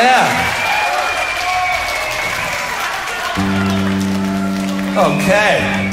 Yeah. Okay.